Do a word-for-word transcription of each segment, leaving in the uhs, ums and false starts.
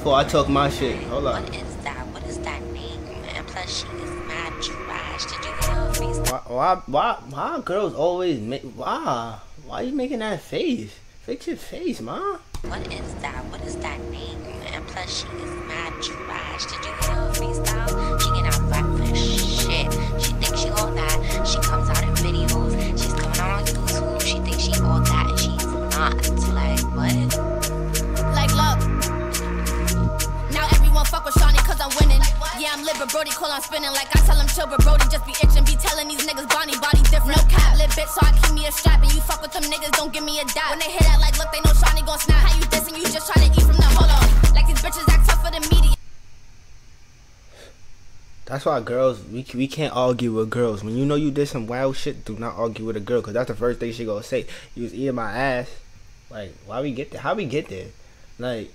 before I talk my shit. Hold on. What is that? What is that name, man? Plus, she is mad trash. Did you tell freestyle? Why, why, why, why girls always make? Why, why are you making that face? Fix your face, ma. What is that? What is that name, man? Plus, she is mad trash. Did you tell freestyle? She cannot rap for shit. She thinks she all that. She comes out in videos. She's coming out on YouTube. She thinks she all that, and she's not. Like what? Yeah, I'm live, Brody, cool, I'm spinning like I tell him chill, but Brody just be itching, be telling these niggas Bonnie body different. No cap, lit bitch, so I keep me a strap, and you fuck with them niggas, don't give me a dot. When they hit that, like, look, they know Shawnee gon' snap. How you dissing? You just try to eat from the hold on. Like these bitches act tough for the media. That's why girls, we we can't argue with girls. When you know you did some wild shit, do not argue with a girl, cause that's the first thing she gonna say. You was eating my ass. Like, why we get there? How we get there? Like.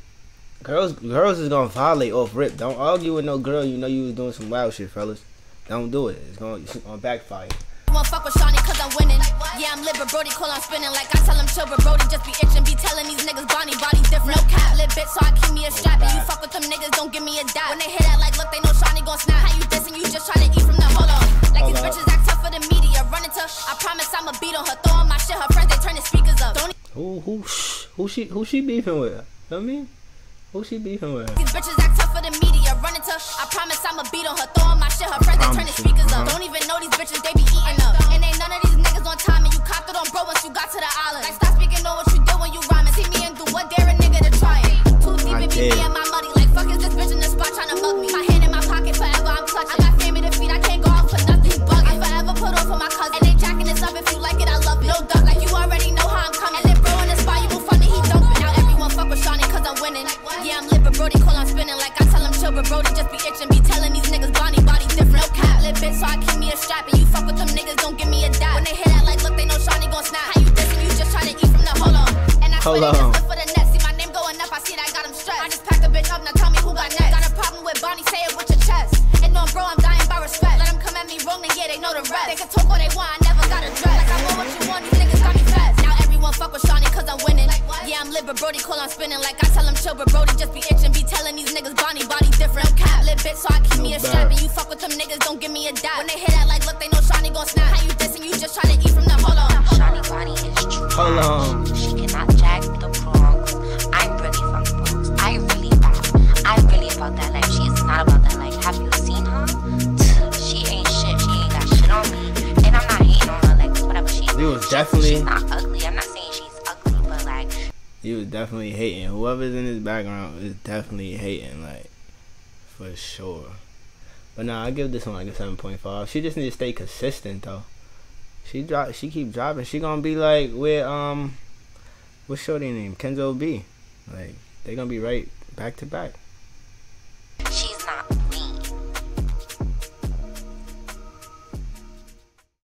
Girls, girls is gonna violate off rip. Don't argue with no girl. You know you was doing some wild shit, fellas. Don't do it. It's gonna, it's gonna backfire. Won't fuck with Shawnee cause I'm winning. Yeah, I'm lit, but Brody cool, I'm spinning like I tell him chill, but Brody just be itching, be telling these niggas Bonnie body different. No cap, lit bitch, so I keep me a strap, and you fuck with them niggas, don't give me a dot. When they hit that, like, look, they know Shawnee gon' snap. How you dissing? You just try to eat from the hold on. Like these bitches act tough for the media. Running to, I promise I'ma beat on her. Throw on my shit, her friends they turn the speakers up. Don't. Who who who she who she beefing with? Know what I mean? Who she beefing with? These bitches act tough for the media. Running to, I promise I'ma beat on her. Throw on my shit, her friends, they turn the speakers up. Don't even know these bitches, they be eating up. And ain't none of these niggas on time, and you copped it on bro once you got to the island. Like, stop speaking on what you did when you rhyming. See me and do what dare a nigga to try it. Too deep in me and my money. Like, fuck is this bitch in the spot trying to mug me? My hand in my pocket forever, I'm clutching. I got fame in the feet, I can't go out for nothing. Bug, I forever put on for my cousin. And they jacking this up, if you like it, I love it. No duck, like you already know how I'm coming. And then bro in the spot, you move funny, he dumping. Now everyone fuck with Shawnee cause I'm winning. Yeah, I'm lit, but Brody cool, I'm spinning like I tell him chill, but Brody just be itching, be telling these niggas Bonnie body different. No cap, lit bitch, so I keep me a strap, and you fuck with them niggas, don't give me a dot. When they hit that, like, look, they know Shawnee gon' snap. How you dissing? You just try to eat from the hold on. And I put it just for the net, see my name going up, I see that I got him stressed. I just packed a bitch up, now tell me who got next. Got a problem with Bonnie, say it with your chest. And no, bro, I'm dying by respect. Let them come at me wrong, and yeah, they know the rest. They can talk all they want, I never got a dress. Like I want what you want, these niggas got me fast. Now everyone fuck with Shawnee cause I'm winning. Yeah, I'm lit, but Brody cool, I'm spinning like I tell him chill, but Brody just be itching, be telling these niggas Bonnie body different. No cap, lit bitch, so I keep no me a bad. strap, and you fuck with them niggas, don't give me a dot. When they hit that, like, look, they know Shawnee gon' snap. How you dissing? You just try to eat from the hold on. Shawnee body is true. Hold on. She cannot jack the Bronx. I'm really from the Bronx. I really bad. I'm really about that life. She is not about that life. Have you seen her? She ain't shit. She ain't got shit on me, and I'm not hating on her like this. Whatever she. It was definitely. She's not ugly. I'm not. He was definitely hating. Whoever's in his background is definitely hating, like, for sure. But nah, I give this one like a seven point five. She just need to stay consistent though. She drop, she keep dropping. She gonna be like with um, what's shorty name? Kenzo B. Like, they gonna be right back to back.